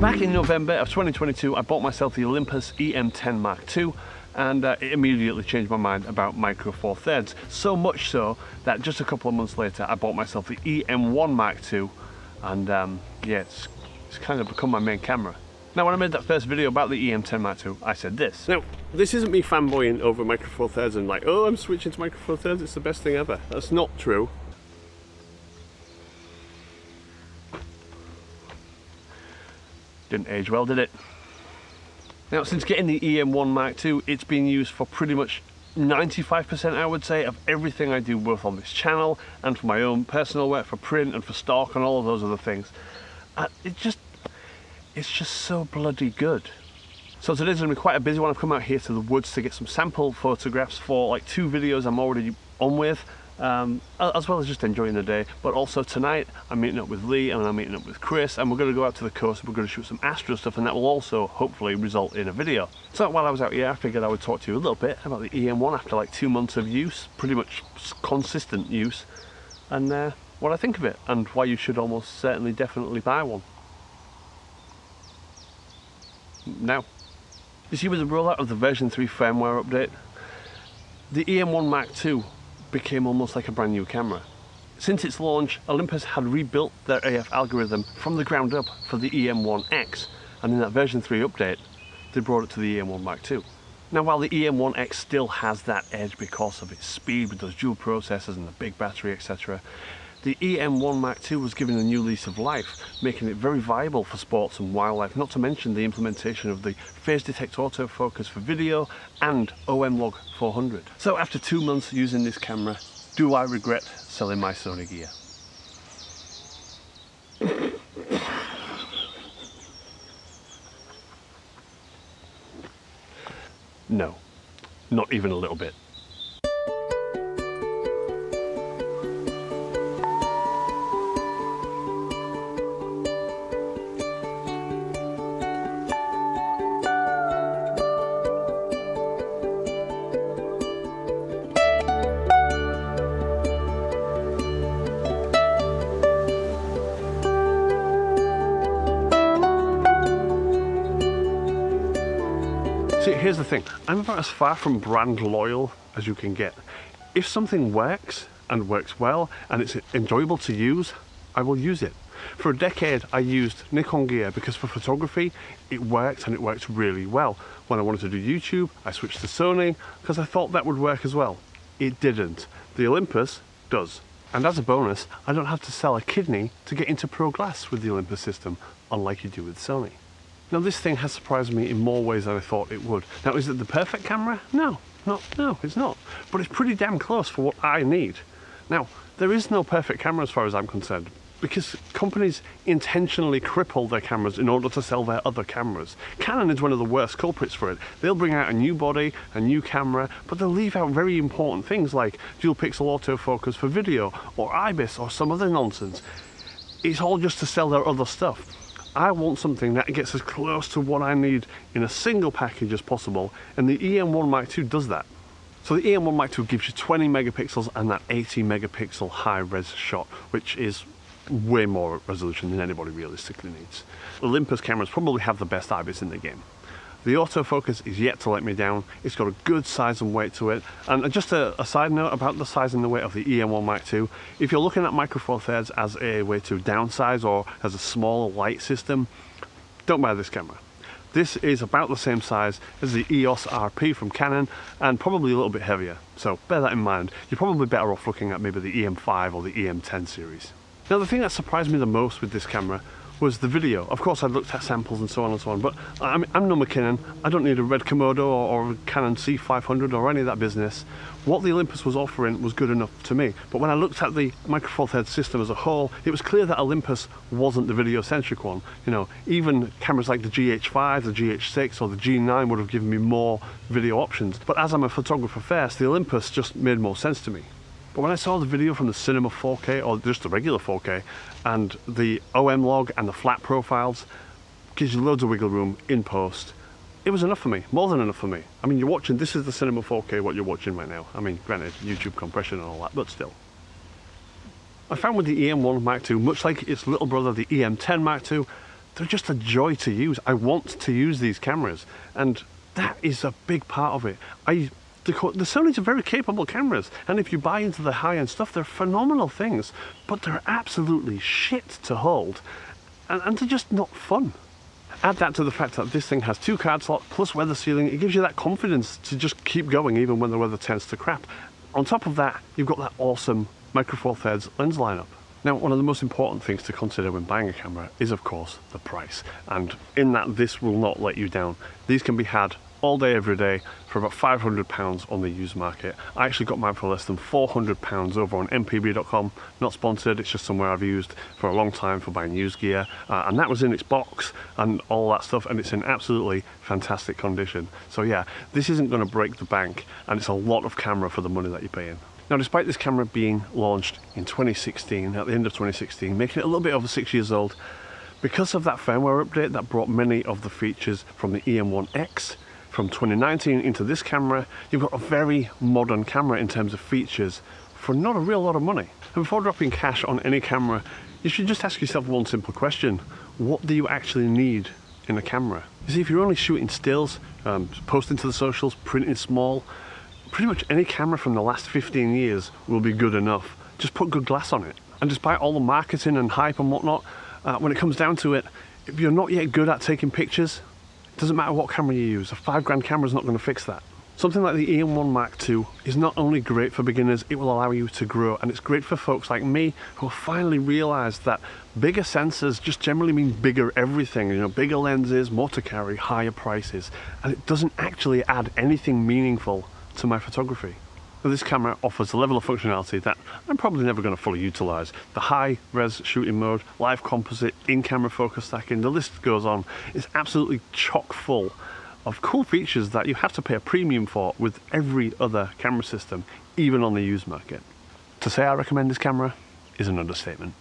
Back in November of 2022, I bought myself the Olympus EM10 Mark II, and it immediately changed my mind about Micro Four Thirds. So much so that just a couple of months later, I bought myself the EM1 Mark II, and yeah, it's kind of become my main camera. Now, when I made that first video about the EM10 Mark II, I said this. Now, this isn't me fanboying over Micro Four Thirds and like, oh, I'm switching to Micro Four Thirds, it's the best thing ever. That's not true. Didn't age well, did it? Now, since getting the EM1 Mark II, it's been used for pretty much 95%, I would say, of everything I do, both on this channel and for my own personal work, for print and for stock and all of those other things. It's just so bloody good. So today's gonna be quite a busy one. I've come out here to the woods to get some sample photographs for like two videos I'm already on with, as well as just enjoying the day. But also tonight I'm meeting up with Lee and I'm meeting up with Chris, and we're going to go out to the coast and we're going to shoot some astro stuff, and that will also hopefully result in a video. So while I was out here, I figured I would talk to you a little bit about the EM1 after like 2 months of use, pretty much consistent use, and what I think of it and why you should almost certainly definitely buy one. Now, you see, with the rollout of the version 3 firmware update, the EM1 Mark II became almost like a brand new camera. Since its launch, Olympus had rebuilt their AF algorithm from the ground up for the EM1X, and in that version 3 update, they brought it to the EM1 Mark II. Now, while the EM1X still has that edge because of its speed with those dual processors and the big battery, etc., the EM1 Mark II was given a new lease of life, making it very viable for sports and wildlife, not to mention the implementation of the phase detect autofocus for video and OM-Log 400. So after 2 months using this camera, do I regret selling my Sony gear? No, not even a little bit. See, here's the thing, I'm about as far from brand loyal as you can get. If something works, and works well, and it's enjoyable to use, I will use it. For a decade I used Nikon gear because for photography it worked, and it worked really well. When I wanted to do YouTube, I switched to Sony because I thought that would work as well. It didn't. The Olympus does. And as a bonus, I don't have to sell a kidney to get into pro glass with the Olympus system, unlike you do with Sony. Now, this thing has surprised me in more ways than I thought it would. Now, is it the perfect camera? No, it's not. But it's pretty damn close for what I need. Now, there is no perfect camera as far as I'm concerned, because companies intentionally cripple their cameras in order to sell their other cameras. Canon is one of the worst culprits for it. They'll bring out a new body, a new camera, but they'll leave out very important things like dual pixel autofocus for video, or IBIS, or some other nonsense. It's all just to sell their other stuff. I want something that gets as close to what I need in a single package as possible, and the EM1 Mark II does that. So the EM1 Mark II gives you 20 megapixels and that 80 megapixel high-res shot, which is way more resolution than anybody realistically needs. Olympus cameras probably have the best IBIS in the game. The autofocus is yet to let me down. It's got a good size and weight to it. And just a side note about the size and the weight of the EM1 Mark II, if you're looking at Micro Four Thirds as a way to downsize or as a small light system, don't buy this camera. This is about the same size as the EOS RP from Canon, and probably a little bit heavier. So bear that in mind. You're probably better off looking at maybe the EM5 or the EM10 series. Now, the thing that surprised me the most with this camera was the video. Of course I've looked at samples and so on and so on, but I'm no McKinnon. I don't need a Red Komodo or a Canon C500 or any of that business. What the Olympus was offering was good enough to me. But when I looked at the Micro Four Thirds system as a whole, it was clear that Olympus wasn't the video-centric one. You know, even cameras like the GH5, the GH6 or the G9 would have given me more video options. But as I'm a photographer first, the Olympus just made more sense to me. But when I saw the video from the Cinema 4K, or just the regular 4K, and the OM-Log and the flat profiles, gives you loads of wiggle room in post, it was enough for me, more than enough for me. I mean, you're watching, this is the Cinema 4K, what you're watching right now. I mean, granted, YouTube compression and all that, but still. I found with the EM1 Mark II, much like its little brother, the EM10 Mark II, they're just a joy to use. I want to use these cameras, and that is a big part of it. The Sonys are very capable cameras, and if you buy into the high-end stuff, they're phenomenal things, but they're absolutely shit to hold, and they're just not fun. Add that to the fact that this thing has two card slots plus weather sealing, it gives you that confidence to just keep going even when the weather turns to crap. On top of that, you've got that awesome Micro Four Thirds lens lineup. Now, one of the most important things to consider when buying a camera is, of course, the price, and in that this will not let you down. These can be had all day, every day, for about £500 on the used market. I actually got mine for less than £400 over on mpb.com. Not sponsored, it's just somewhere I've used for a long time for buying used gear. And that was in its box and all that stuff, and it's in absolutely fantastic condition. So yeah, this isn't going to break the bank, and it's a lot of camera for the money that you're paying. Now, despite this camera being launched in 2016, at the end of 2016, making it a little bit over 6 years old, because of that firmware update that brought many of the features from the EM1X, from 2019 into this camera, you've got a very modern camera in terms of features for not a real lot of money. And before dropping cash on any camera, you should just ask yourself one simple question. What do you actually need in a camera? You see, if you're only shooting stills, posting to the socials, printing small, pretty much any camera from the last 15 years will be good enough. Just put good glass on it. And despite all the marketing and hype and whatnot, when it comes down to it, if you're not yet good at taking pictures, doesn't matter what camera you use, a £5 grand camera is not going to fix that. Something like the EM1 Mark II is not only great for beginners, it will allow you to grow, and it's great for folks like me who have finally realised that bigger sensors just generally mean bigger everything, you know, bigger lenses, more to carry, higher prices, and it doesn't actually add anything meaningful to my photography. Now, this camera offers a level of functionality that I'm probably never going to fully utilise. The high-res shooting mode, live composite, in-camera focus stacking, the list goes on. It's absolutely chock full of cool features that you have to pay a premium for with every other camera system, even on the used market. To say I recommend this camera is an understatement.